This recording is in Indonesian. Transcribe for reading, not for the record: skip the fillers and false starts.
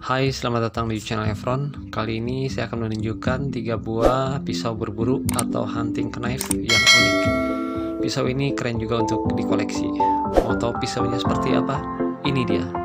Hai, selamat datang di channel Evron. Kali ini saya akan menunjukkan 3 buah pisau berburu atau hunting knife yang unik. Pisau ini keren juga untuk dikoleksi. Mau tahu pisaunya seperti apa? Ini dia.